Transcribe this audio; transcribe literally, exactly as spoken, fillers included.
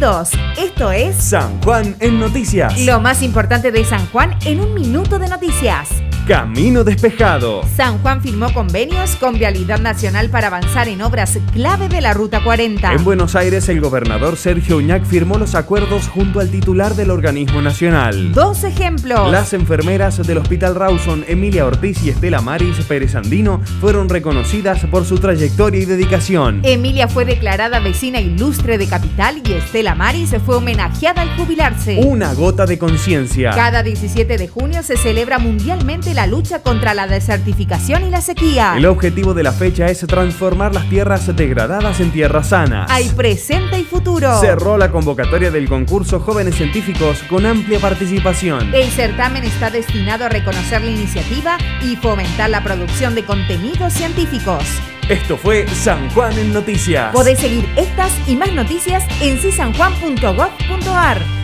Bienvenidos, esto es San Juan en Noticias. Lo más importante de San Juan en un minuto de noticias. Camino despejado. San Juan firmó convenios con Vialidad Nacional para avanzar en obras clave de la Ruta cuarenta. En Buenos Aires, el gobernador Sergio Uñac firmó los acuerdos junto al titular del organismo nacional. Dos ejemplos. Las enfermeras del Hospital Rawson, Emilia Ortiz y Estela Maris Pérez Andino, fueron reconocidas por su trayectoria y dedicación. Emilia fue declarada vecina ilustre de Capital y Estela Maris fue homenajeada al jubilarse. Una gota de conciencia. Cada diecisiete de junio se celebra mundialmente la la lucha contra la desertificación y la sequía. El objetivo de la fecha es transformar las tierras degradadas en tierras sanas. Hay presente y futuro. Cerró la convocatoria del concurso Jóvenes Científicos con amplia participación. El certamen está destinado a reconocer la iniciativa y fomentar la producción de contenidos científicos. Esto fue San Juan en Noticias. Podés seguir estas y más noticias en sisanjuan punto gob punto ar.